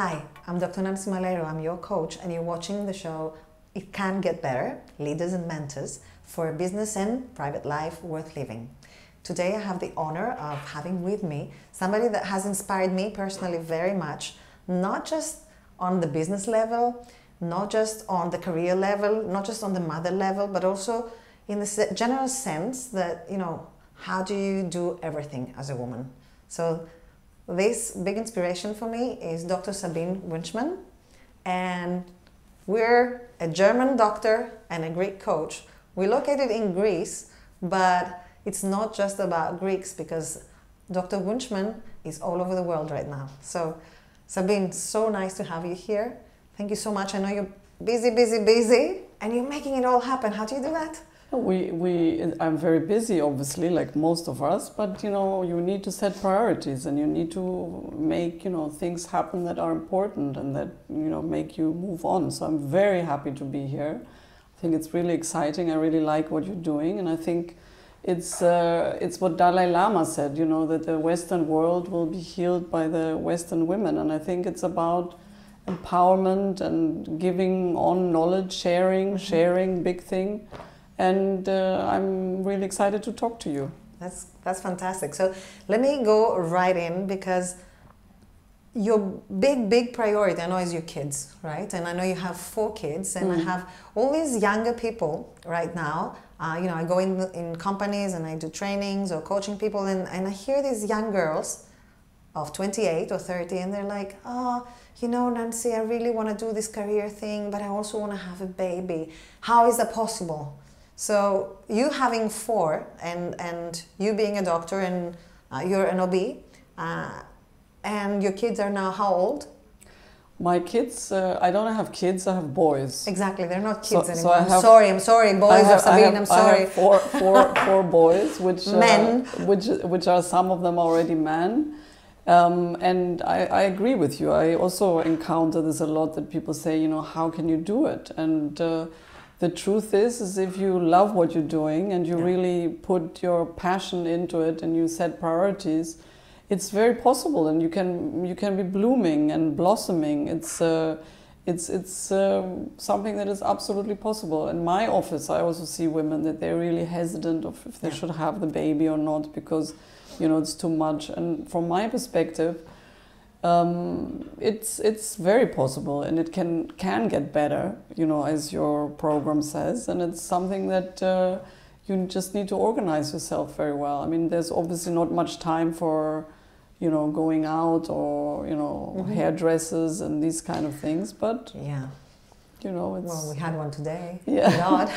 Hi, I'm Dr. Nancy Malero, I'm your coach, and you're watching the show It Can Get Better, Leaders and Mentors for a Business and Private Life Worth Living. Today I have the honor of having with me somebody that has inspired me personally very much, not just on the business level, not just on the career level, not just on the mother level, but also in the general sense that, you know, how do you do everything as a woman? So this big inspiration for me is Dr. Sabine Wünschmann, and we're a German doctor and a Greek coach. We're located in Greece, but it's not just about Greeks because Dr. Wünschmann is all over the world right now. So Sabine, so nice to have you here. Thank you so much. I know you're busy, busy, busy, and you're making it all happen. How do you do that? I'm very busy, obviously, like most of us, but you know, you need to set priorities and you need to make, you know, things happen that are important and that, you know, make you move on. So I'm very happy to be here. I think it's really exciting. I really like what you're doing, and I think it's what Dalai Lama said, you know, that the Western world will be healed by the Western women. And I think it's about empowerment and giving on knowledge, sharing, big thing. And I'm really excited to talk to you. That's fantastic. So let me go right in, because your big priority, I know, is your kids, right? And I know you have 4 kids, and I have all these younger people right now. You know, I go in companies and I do trainings or coaching people, and I hear these young girls of 28 or 30, and they're like, oh, you know, Nancy, I really want to do this career thing, but I also want to have a baby. How is that possible? So you having 4 and you being a doctor and you're an OB, and your kids are now how old? My kids, I don't have kids, I have boys. Exactly, they're not kids anymore. I'm sorry, boys of Sabine, I'm sorry. I have four boys, which, men. Which are, some of them already men. And I agree with you. I also encounter this a lot, that people say, you know, how can you do it? And the truth is if you love what you're doing and you really put your passion into it and you set priorities, it's very possible, and you can be blooming and blossoming. It's something that is absolutely possible. In my office, I also see women that they're really hesitant of if they should have the baby or not, because, you know, it's too much. And from my perspective, it's very possible, and it can get better, you know, as your program says. And it's something that you just need to organize yourself very well. I mean, there's obviously not much time for, you know, going out or, you know, hairdressers and these kind of things, but yeah, you know, it's, well, we had one today. Yeah. God.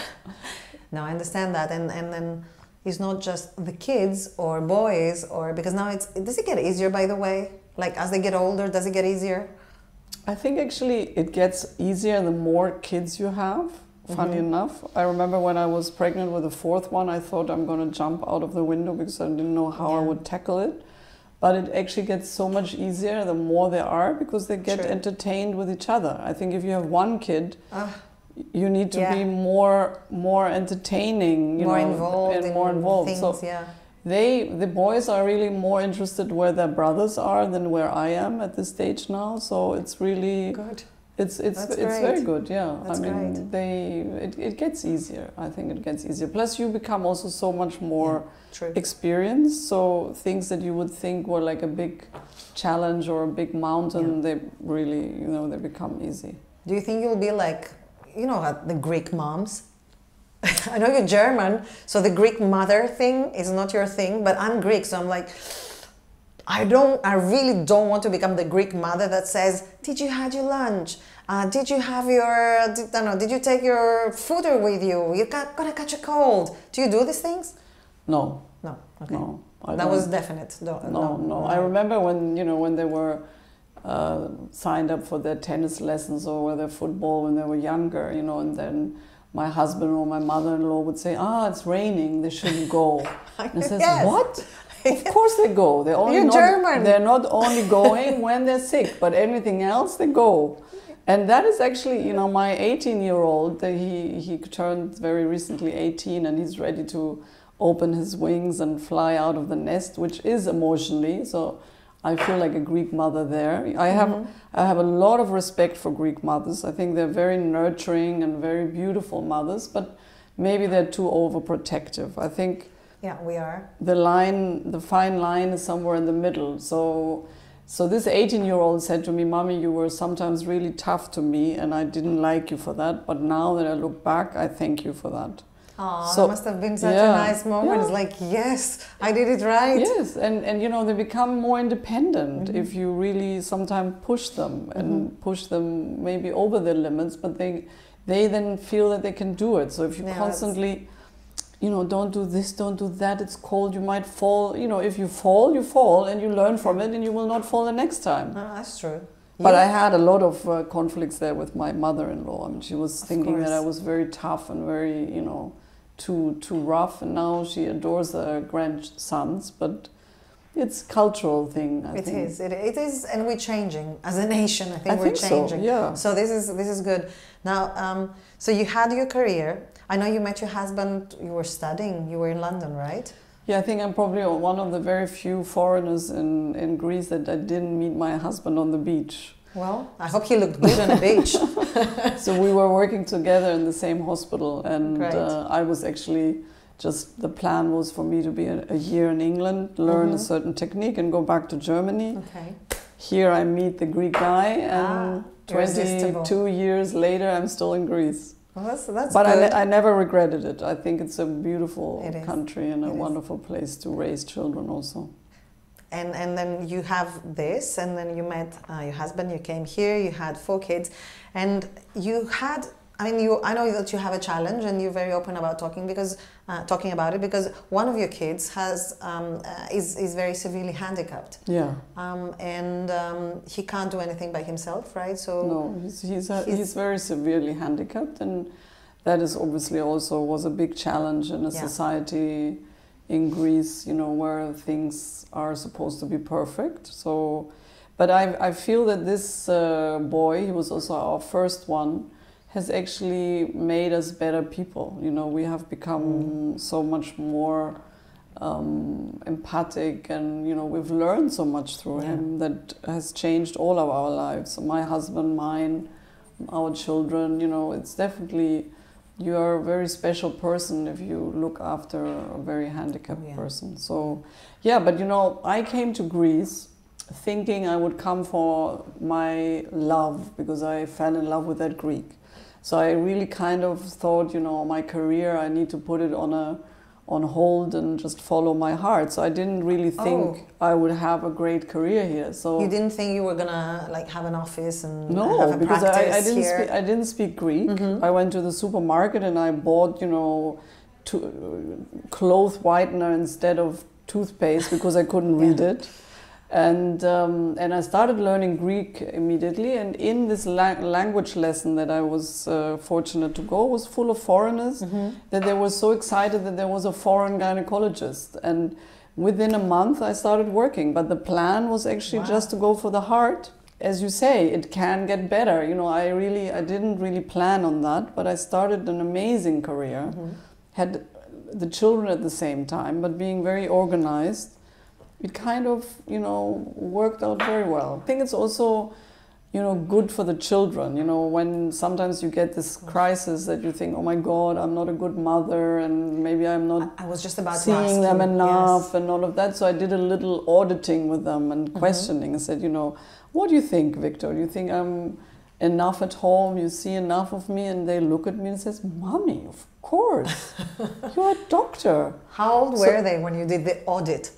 No, I understand that, and then it's not just the kids or boys, or because now it's, does it get easier, by the way? Like, as they get older, does it get easier? I think actually it gets easier the more kids you have, funny enough. I remember when I was pregnant with the 4th one, I thought I'm going to jump out of the window because I didn't know how I would tackle it. But it actually gets so much easier the more they are, because they get entertained with each other. I think if you have one kid, you need to be more entertaining, you know, involved and more involved. Things, so, the boys are really more interested where their brothers are than where I am at this stage now. So it's really good. It's very good. Yeah, that's, I mean, great. It gets easier. I think it gets easier. Plus, you become also so much more experienced. So things that you would think were like a big challenge or a big mountain, they really, you know, they become easy. Do you think you'll be like, you know, the Greek moms? I know you're German, so the Greek mother thing is not your thing, but I'm Greek, so I'm like, I really don't want to become the Greek mother that says, did you have your lunch? Did you have your, did you take your fooder with you? You're gonna catch a cold. Do you do these things? No. No, okay. No, that was definite. No. I remember when, you know, when they were signed up for their tennis lessons or their football when they were younger, you know, and then my husband or my mother-in-law would say, ah, it's raining, they shouldn't go. And I said, what? Of course they go. They're not only going when they're sick, but anything else, they go. And that is actually, you know, my 18-year-old, he turned very recently 18, and he's ready to open his wings and fly out of the nest, which is emotionally. So I feel like a Greek mother there. I have a lot of respect for Greek mothers. I think they're very nurturing and very beautiful mothers, but maybe they're too overprotective. I think we are. The fine line is somewhere in the middle. So this 18-year-old said to me, "Mommy, you were sometimes really tough to me and I didn't like you for that. But now that I look back, I thank you for that." Oh, so, it must have been such a nice moment. Yeah. It's like, yes, I did it right. Yes, and you know, they become more independent if you really sometimes push them and push them maybe over their limits, but they then feel that they can do it. So if you constantly, you know, don't do this, don't do that, it's cold, you might fall. You know, if you fall, you fall, and you learn from it, and you will not fall the next time. Oh, that's true. But I had a lot of conflicts there with my mother-in-law. I mean, she was thinking that I was very tough and very, you know, too rough. And now she adores her grandsons, but it's a cultural thing, I think. It is, and we're changing as a nation. I think we're changing. So, yeah. So this is good. Now, so you had your career. I know you met your husband. You were studying. You were in London, right? Yeah, I think I'm probably one of the very few foreigners in Greece that I didn't meet my husband on the beach. Well, I hope he looked good on the beach. So we were working together in the same hospital, and I was actually the plan was for me to be a year in England, learn a certain technique, and go back to Germany. Okay. Here I meet the Greek guy, and 22 years later I'm still in Greece. Well, that's good. I never regretted it. I think it's a beautiful country and a wonderful place to raise children also. And then you have this, and then you met your husband, you came here, you had 4 kids, and you had, I know that you have a challenge, and you're very open about talking about it, because one of your kids has is very severely handicapped. Yeah. He can't do anything by himself, right? So no, he's very severely handicapped, and that is obviously also was a big challenge in a society in Greece, you know, where things are supposed to be perfect. So, but I feel that this boy, he was also our first one, has actually made us better people. You know, we have become so much more empathic, and you know, we've learned so much through him that has changed all of our lives. So my husband, mine, our children. You know, it's definitely, you are a very special person if you look after a very handicapped person. So, yeah, but you know, I came to Greece thinking I would come for my love, because I fell in love with that Greek. So I really kind of thought, you know, my career, I need to put it on hold and just follow my heart. So I didn't really think I would have a great career here. So you didn't think you were gonna like have an office and have a because practice I didn't speak Greek. I went to the supermarket and I bought, you know, cloth whitener instead of toothpaste because I couldn't read it. And I started learning Greek immediately, and in this language lesson that I was fortunate to go was full of foreigners that they were so excited that there was a foreign gynecologist, and within a month I started working. But the plan was actually just to go for the heart. As you say, it can get better. You know, I didn't really plan on that, but I started an amazing career, had the children at the same time, but being very organized. It kind of, you know, worked out very well. I think it's also, you know, good for the children. You know, when sometimes you get this crisis that you think, oh my God, I'm not a good mother, and maybe I'm not I was just about seeing them enough and all of that. So I did a little auditing with them and questioning. I said, you know, what do you think, Victor? Do you think I'm enough at home? You see enough of me? And they look at me and says, "Mommy, of course, you're a doctor." How old were they when you did the audit?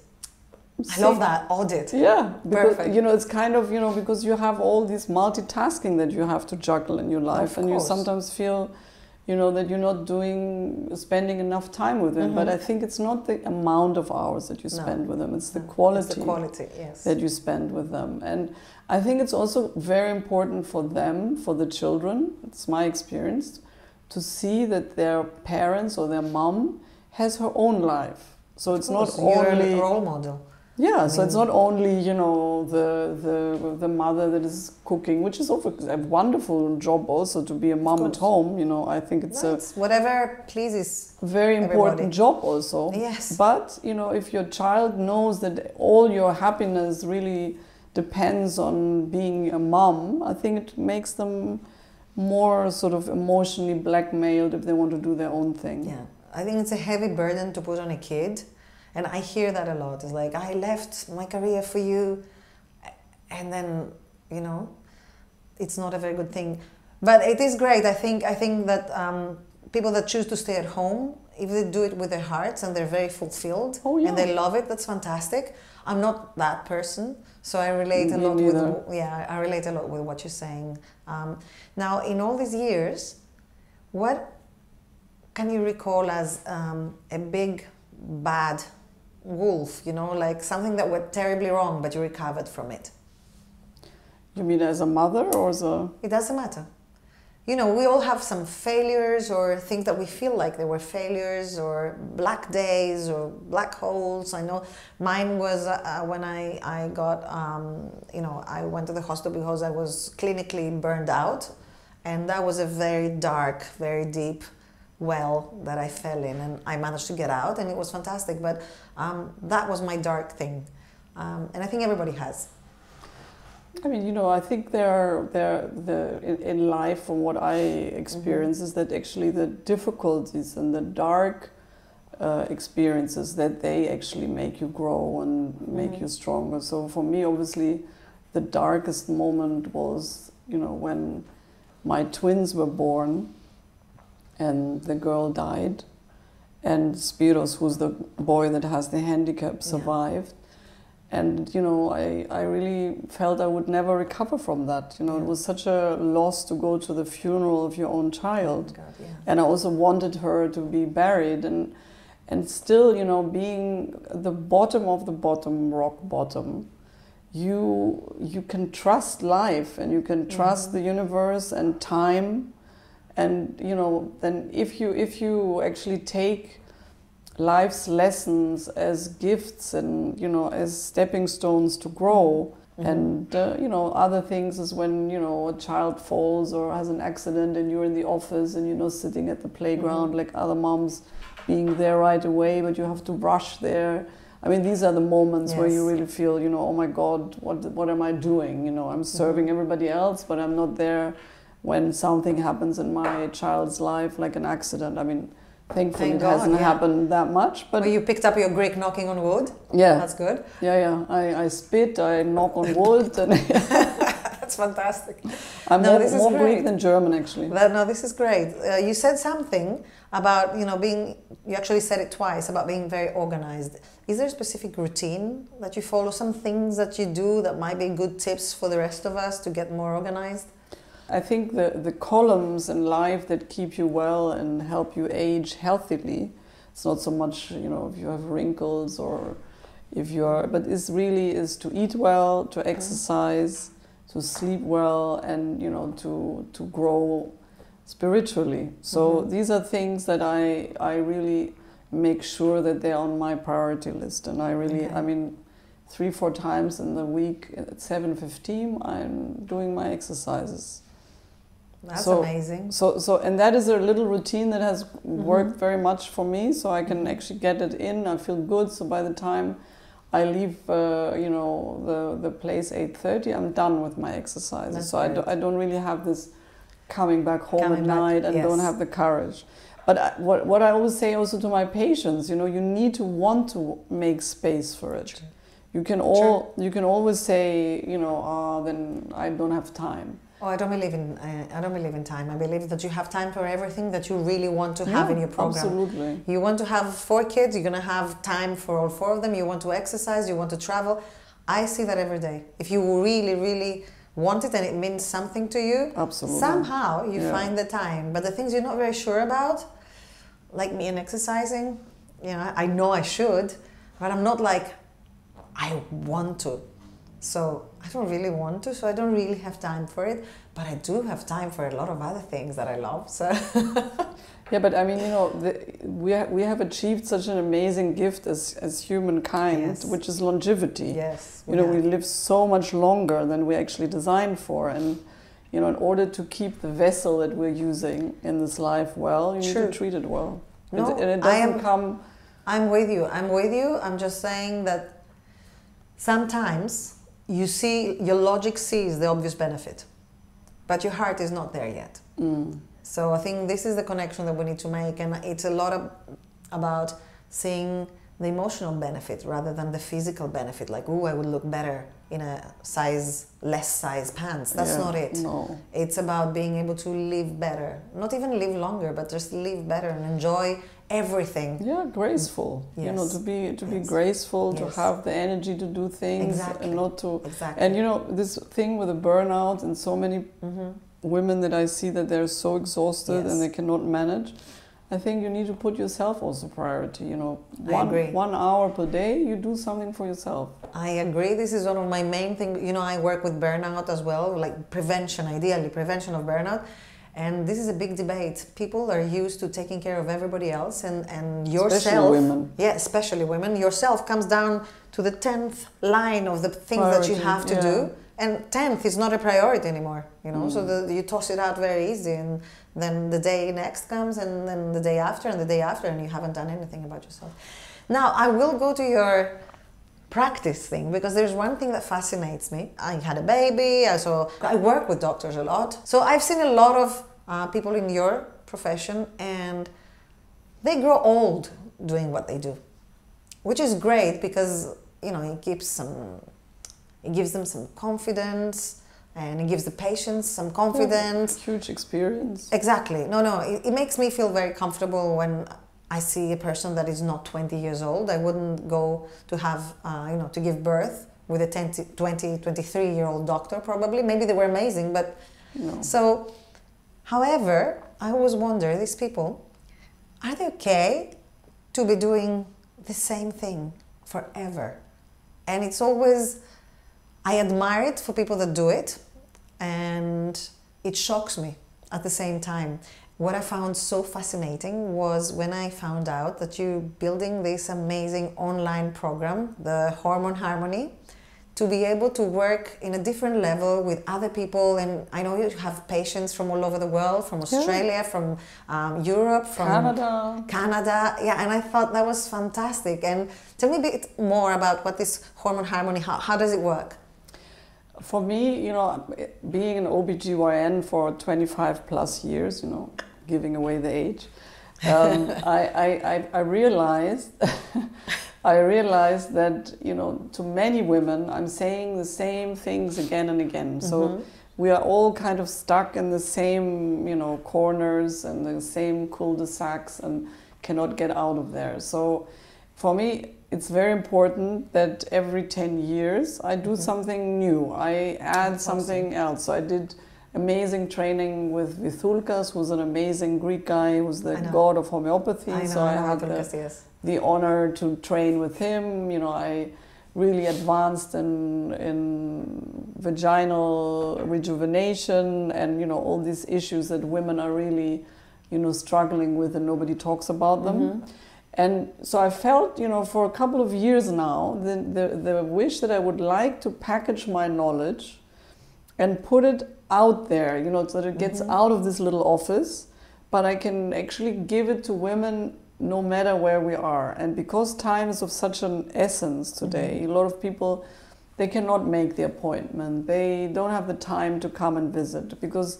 I love that audit. Yeah, because, perfect. You know, it's kind of, you know, because you have all this multitasking that you have to juggle in your life, you sometimes feel, you know, that you're not spending enough time with them. But I think it's not the amount of hours that you spend with them; it's the quality. It's the quality, yes. That you spend with them, and I think it's also very important for them, for the children. It's my experience to see that their parents or their mom has her own life, so it's not only a role model. Yeah, I mean, so it's not only, you know, the mother that is cooking, which is a wonderful job also to be a mom at home, you know. I think it's a whatever pleases very important job also. Yes. But, you know, if your child knows that all your happiness really depends on being a mom, I think it makes them more sort of emotionally blackmailed if they want to do their own thing. Yeah. I think it's a heavy burden to put on a kid. And I hear that a lot. It's like, I left my career for you. And then, you know, it's not a very good thing. But it is great. I think that people that choose to stay at home, if they do it with their hearts and they're very fulfilled and they love it, that's fantastic. I'm not that person. So I relate a lot with, I relate a lot with what you're saying. Now, in all these years, what can you recall as a big bad wolf, you know, like something that went terribly wrong, but you recovered from it? You mean as a mother or as a... It doesn't matter. You know, we all have some failures or things that we feel like they were failures or black days or black holes. I know mine was when I got, you know, I went to the hospital because I was clinically burned out. And that was a very dark, very deep well that I fell in, and I managed to get out, and it was fantastic. But that was my dark thing, and I think everybody has. I mean, you know, I think in life, from what I experience, is that actually the difficulties and the dark experiences that they actually make you grow and make you stronger. So for me, obviously, the darkest moment was, you know, when my twins were born. And the girl died, and Spiros, who's the boy that has the handicap, survived. And, you know, I really felt I would never recover from that. You know, it was such a loss to go to the funeral of your own child. Oh my God, And I also wanted her to be buried. And still, you know, being the bottom of the bottom, rock bottom, you can trust life, and you can trust the universe and time. And, you know, then if you actually take life's lessons as gifts and, you know, as stepping stones to grow, and, you know, other things is when, you know, a child falls or has an accident and you're in the office and, you know, sitting at the playground like other moms, being there right away, but you have to rush there. I mean, these are the moments where you really feel, you know, oh my God, what am I doing? You know, I'm serving everybody else, but I'm not there when something happens in my child's life, like an accident. I mean, thankfully it hasn't happened that much. But well, you picked up your Greek knocking on wood. Yeah. That's good. Yeah, yeah. I spit, I knock on wood. And that's fantastic. I'm more Greek than German, actually. No, this is great. You said something about, you know, you actually said it twice, about being very organized. Is there a specific routine that you follow? Some things that you do that might be good tips for the rest of us to get more organized? I think the columns in life that keep you well and help you age healthily, it's not so much, you know, if you have wrinkles or if you are, but it's really is to eat well, to exercise, to sleep well, and, you know, to grow spiritually. So these are things that I really make sure that they're on my priority list. And I really, I mean, 3-4 times in the week at 7:15, I'm doing my exercises. That's amazing. So and that is a little routine that has worked very much for me, so I can actually get it in. I feel good, so by the time I leave, you know, the place 8:30, I'm done with my exercises. That's so great. I don't really have this coming back home at night and don't have the courage. But what I always say also to my patients, you know, you need to want to make space for it. True. You can always say, you know, then I don't have time. Oh, I don't believe in time. I believe that you have time for everything that you really want to have in your program. Absolutely. You want to have 4 kids, you're going to have time for all 4 of them. You want to exercise, you want to travel. I see that every day. If you really, really want it and it means something to you, somehow you find the time. But the things you're not very sure about, like me and exercising, you know, I know I should, but I'm not like, I want to. So I don't really want to, so I don't really have time for it, but I do have time for a lot of other things that I love. So Yeah, but I mean, you know, we have achieved such an amazing gift as humankind, yes, which is longevity. Yes. You know, we live so much longer than we actually designed for. And, you know, in order to keep the vessel that we're using in this life well, you need to treat it well. No, and it doesn't I'm with you. I'm with you. I'm just saying that sometimes you see, your logic sees the obvious benefit, but your heart is not there yet. Mm. So I think this is the connection that we need to make, and it's a lot about seeing the emotional benefit rather than the physical benefit. Like, oh, I would look better in a less size pants. That's not it. No. It's about being able to live better, not even live longer, but just live better and enjoy everything. Yeah, graceful. Yes. You know, to be graceful, to have the energy to do things, and not to. Exactly. And you know, this thing with the burnout and so many women that I see that they're so exhausted and they cannot manage. I think you need to put yourself also priority, you know. One hour per day, you do something for yourself. I agree. This is one of my main things. You know, I work with burnout as well, like prevention, ideally prevention of burnout. And this is a big debate. People are used to taking care of everybody else, and yourself. Especially women. Yeah, especially women. Yourself comes down to the 10th line of the things that you have to do. And 10th is not a priority anymore, you know, so you toss it out very easy, and then the day next comes, and then the day after, and the day after, and you haven't done anything about yourself. Now, I will go to your practice thing, because there's one thing that fascinates me. I had a baby, I work with doctors a lot, so I've seen a lot of people in your profession, and they grow old doing what they do, which is great because, you know, it gives them some confidence, and it gives the patients some confidence. Yeah, huge experience. Exactly. No, it makes me feel very comfortable when I see a person that is not 20 years old. I wouldn't go to have, you know, to give birth with a 23-year-old doctor probably. Maybe they were amazing, but no. So, however, I always wonder, these people, are they okay to be doing the same thing forever? And it's always, I admire it for people that do it, and it shocks me at the same time. What I found so fascinating was when I found out that you're building this amazing online program, the Hormone Harmony, to be able to work in a different level with other people. And I know you have patients from all over the world, from Australia, from Europe, from Canada. Yeah, and I thought that was fantastic. And tell me a bit more about what this Hormone Harmony, how does it work? For me, you know, being an OBGYN for 25 plus years, you know, giving away the age, I realized that, you know, to many women, I'm saying the same things again and again. So we are all kind of stuck in the same, you know, corners and the same cul-de-sacs and cannot get out of there. So for me, it's very important that every 10 years I do something new. I add something else. So I did amazing training with Vithulkas, who's an amazing Greek guy, who's the god of homeopathy. I had the honor to train with him. You know, I really advanced in vaginal rejuvenation and, you know, all these issues that women are really, you know, struggling with and nobody talks about them. And so I felt, you know, for a couple of years now, the wish that I would like to package my knowledge and put it out there, you know, so that it gets out of this little office, but I can actually give it to women no matter where we are. And because time is of such an essence today, a lot of people, they cannot make the appointment. They don't have the time to come and visit because,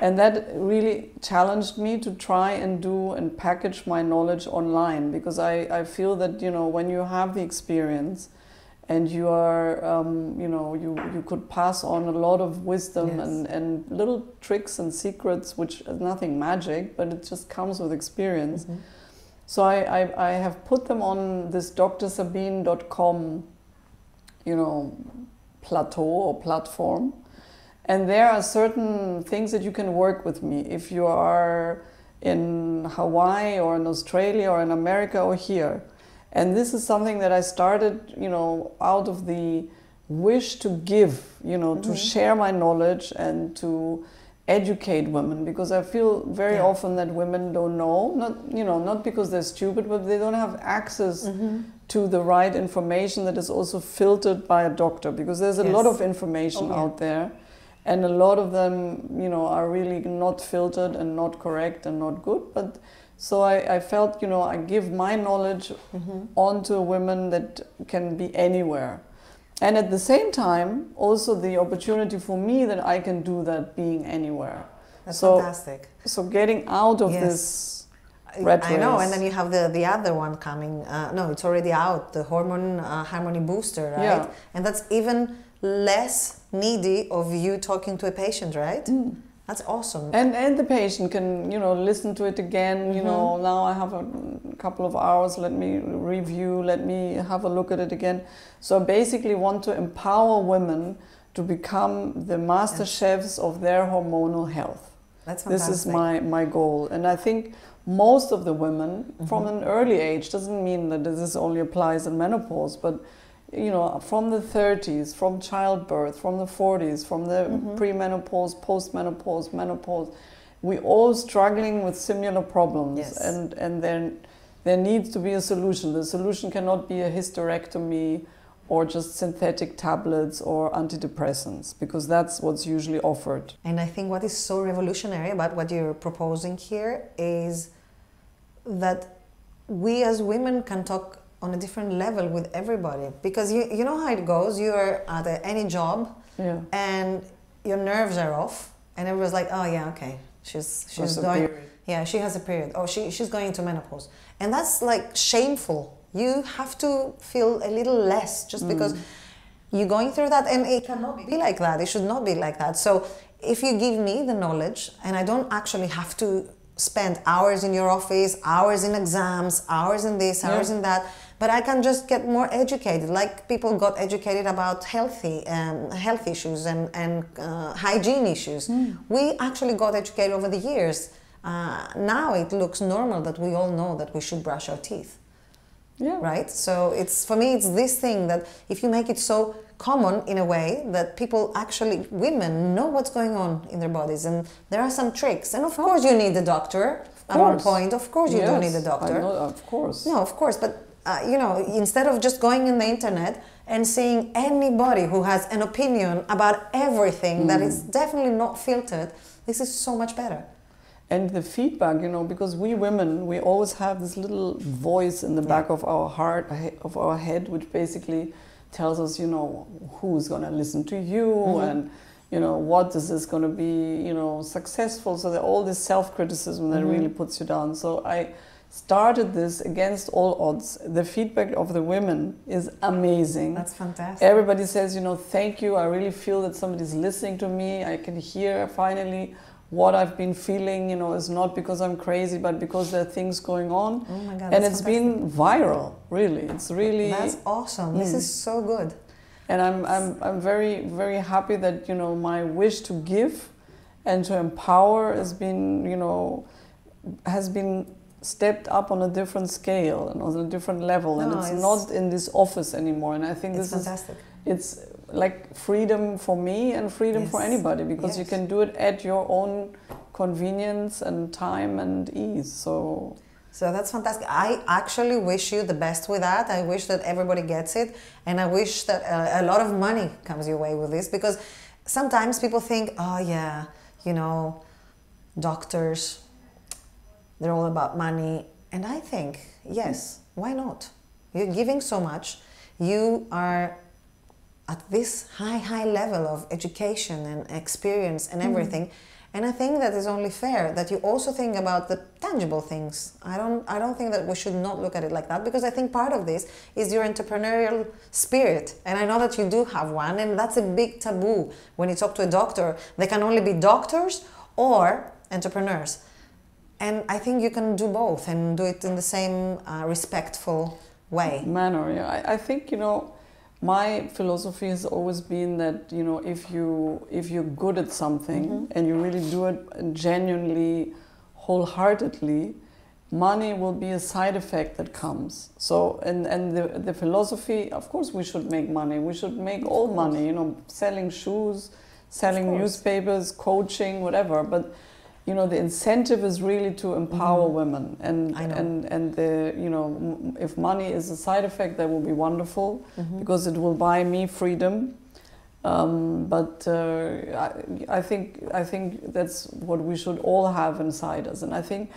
and that really challenged me to try and do and package my knowledge online, because I feel that, you know, when you have the experience and you are, you know, you could pass on a lot of wisdom and little tricks and secrets, which is nothing magic, but it just comes with experience. So I have put them on this Dr. Sabine.com, you know, plateau or platform. And there are certain things that you can work with me if you are in Hawaii or in Australia or in America or here. And this is something that I started, you know, out of the wish to give, you know, to share my knowledge and to educate women, because I feel very often that women don't know, not because they're stupid, but they don't have access to the right information that is also filtered by a doctor, because there's a lot of information out there, and a lot of them, you know, are really not filtered and not correct and not good. But so I felt, you know, I give my knowledge onto women that can be anywhere. And at the same time, also the opportunity for me that I can do that being anywhere. That's fantastic. So getting out of this rat race. I know, and then you have the other one coming. No, it's already out, the Hormone Harmony Booster, right? Yeah. And that's even less needy of you talking to a patient, right? Mm. That's awesome. And the patient can, you know, listen to it again. You know, now I have a couple of hours, let me review, let me have a look at it again. So I basically want to empower women to become the master chefs of their hormonal health. That's fantastic. This is my goal. And I think most of the women from an early age, doesn't mean that this only applies in menopause, but you know, from the 30s, from childbirth, from the 40s, from the premenopause, postmenopause, menopause, we're all struggling with similar problems, and then there needs to be a solution. The solution cannot be a hysterectomy or just synthetic tablets or antidepressants, because that's what's usually offered. And I think what is so revolutionary about what you're proposing here is that we as women can talk on a different level with everybody, because you know how it goes. You are at any job, and your nerves are off, and everyone's like, oh yeah, okay, she's going, she has a period. Oh, she's going into menopause, and that's like shameful. You have to feel a little less just because you're going through that, and it cannot be like that. It should not be like that. So if you give me the knowledge, and I don't actually have to spend hours in your office, hours in exams, hours in this, hours in that. But I can just get more educated, like people got educated about health issues and hygiene issues. We actually got educated over the years. Now it looks normal that we all know that we should brush our teeth. Yeah. Right? So it's, for me, it's this thing that if you make it so common in a way that people actually, women, know what's going on in their bodies, and there are some tricks. And of course you need the doctor at one point. Of course you do need the doctor. Of course. No, of course. But, you know, instead of just going in the internet and seeing anybody who has an opinion about everything that is definitely not filtered, this is so much better. And the feedback, you know, because we women, we always have this little voice in the back of our heart, of our head, which basically tells us, you know, who's going to listen to you and, you know, what is this going to be, you know, successful. So all this self-criticism that really puts you down. So I started this against all odds. The feedback of the women is amazing. That's fantastic. Everybody says, you know, thank you. I really feel that somebody's listening to me. I can hear finally what I've been feeling, you know, is not because I'm crazy, but because there are things going on. Oh my God, and it's been viral, really. It's really... That's awesome. This is so good. And I'm very, very happy that, you know, my wish to give and to empower has been, you know, has been stepped up on a different scale and on a different level. No, and it's not in this office anymore. And I think this is... fantastic. It's like freedom for me and freedom for anybody, because you can do it at your own convenience and time and ease. So that's fantastic. I actually wish you the best with that. I wish that everybody gets it, and I wish that a lot of money comes your way with this, because sometimes people think, oh yeah, you know, doctors, they're all about money. And I think, yes, why not? You're giving so much. You are at this high level of education and experience and everything, and I think that is only fair that you also think about the tangible things. I don't think that we should not look at it like that, because I think part of this is your entrepreneurial spirit, and I know that you do have one, and that's a big taboo. When you talk to a doctor, they can only be doctors or entrepreneurs, and I think you can do both and do it in the same respectful way. Manner, yeah. I think, you know, my philosophy has always been that, you know, if you're good at something and you really do it genuinely, wholeheartedly, money will be a side effect that comes. So, and the philosophy, of course we should make money. We should make all money, you know, selling shoes, selling newspapers, coaching, whatever. But you know, the incentive is really to empower women, and the, you know, if money is a side effect, that will be wonderful because it will buy me freedom. But I think that's what we should all have inside us, and I think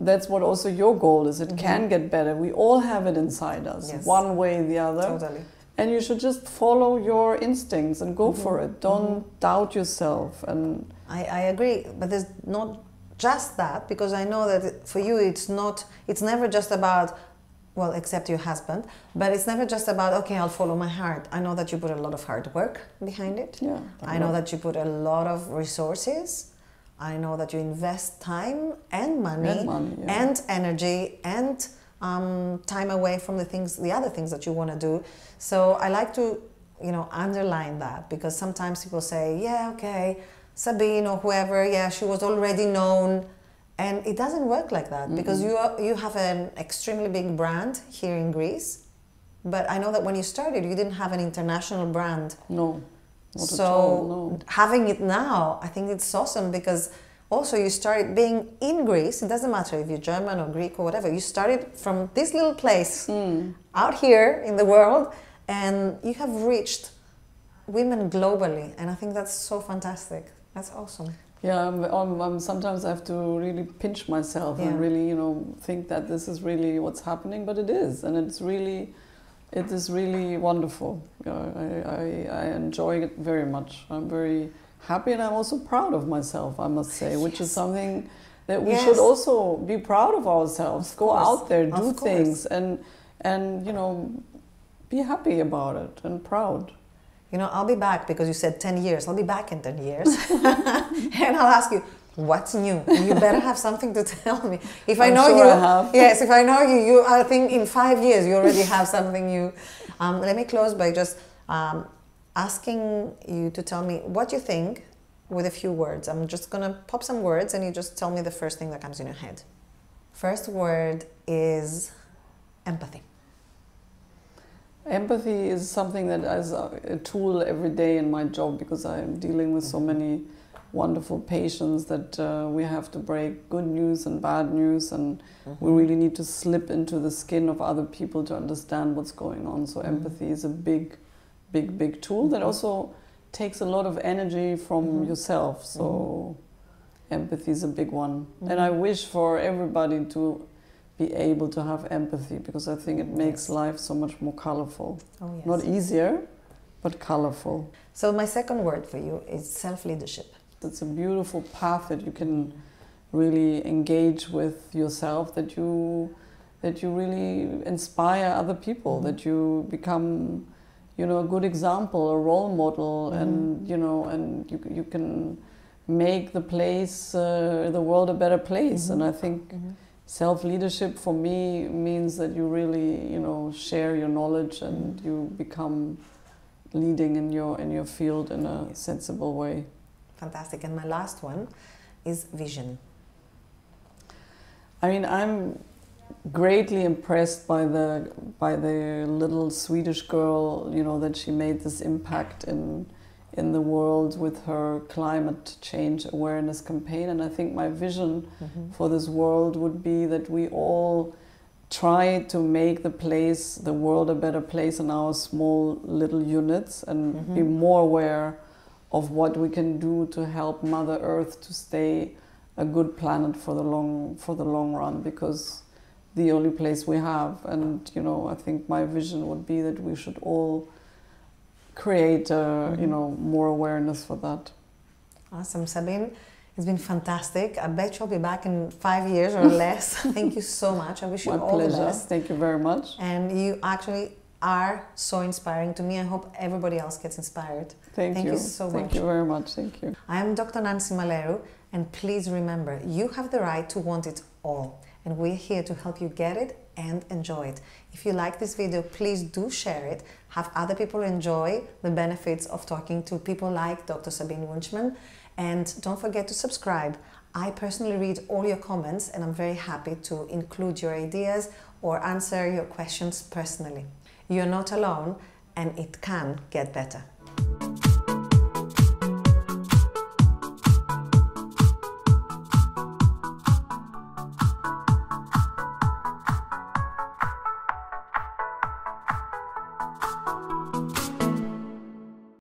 that's what also your goal is. It can get better. We all have it inside us, one way or the other. Totally. And you should just follow your instincts and go for it. Don't doubt yourself. And I agree, but there's not just that, because I know that for you it's never just about, well, except your husband, but it's never just about, okay, I'll follow my heart. I know that you put a lot of hard work behind it. Yeah. I know that you put a lot of resources. I know that you invest time and money and energy and time away from the things, the other things that you want to do. So I like to, you know, underline that, because sometimes people say, yeah, okay, Sabine or whoever, yeah, she was already known, and it doesn't work like that, because you have an extremely big brand here in Greece, but I know that when you started, you didn't have an international brand. No, not at all, no. Having it now, I think it's awesome, because also, you started being in Greece. It doesn't matter if you're German or Greek or whatever. You started from this little place out here in the world, and you have reached women globally. And I think that's so fantastic. That's awesome. Yeah, sometimes I have to really pinch myself and really, you know, think that this is really what's happening. But it is, and it is really wonderful. I enjoy it very much. I'm very happy, and I'm also proud of myself, I must say, which is something that we should also be proud of ourselves. Of course. Go out there, do things, and you know, be happy about it and proud. You know, I'll be back, because you said 10 years. I'll be back in 10 years. And I'll ask you, what's new? You better have something to tell me. If I know you, I have. Yes, if I know you, I think in 5 years you already have something new. Let me close by just asking you to tell me what you think with a few words. I'm just gonna pop some words and you just tell me the first thing that comes in your head. First word is empathy. Empathy is something that is a tool every day in my job, because I'm dealing with so many wonderful patients that we have to break good news and bad news, and we really need to slip into the skin of other people to understand what's going on. So empathy is a big tool that also takes a lot of energy from yourself. So empathy is a big one. And I wish for everybody to be able to have empathy, because I think it makes life so much more colorful. Oh, yes. Not easier, but colorful. So my second word for you is self-leadership. It's a beautiful path that you can really engage with yourself, that you really inspire other people, that you become, you know, a good example, a role model, and you know, and you can make the place, the world, a better place. And I think self-leadership for me means that you really, you know, share your knowledge and you become leading in your field in a sensible way. Fantastic. And my last one is vision. I mean, I'm greatly impressed by the little Swedish girl, you know, that she made this impact in the world with her climate change awareness campaign. And I think my vision for this world would be that we all try to make the world a better place in our small little units, and be more aware of what we can do to help Mother Earth to stay a good planet for the long run, because the only place we have. And you know, I think my vision would be that we should all create you know, more awareness for that. Awesome, Sabine. It's been fantastic. I bet you'll be back in 5 years or less. Thank you so much. I wish you all the best. Thank you very much. And you actually are so inspiring to me. I hope everybody else gets inspired. Thank you so much. Thank you very much. Thank you. I am Dr. Nancy Malero, and please remember, you have the right to want it all. And we're here to help you get it and enjoy it. If you like this video, please do share it. Have other people enjoy the benefits of talking to people like Dr. Sabine Wünschmann. And don't forget to subscribe. I personally read all your comments, and I'm very happy to include your ideas or answer your questions personally. You're not alone, and it can get better.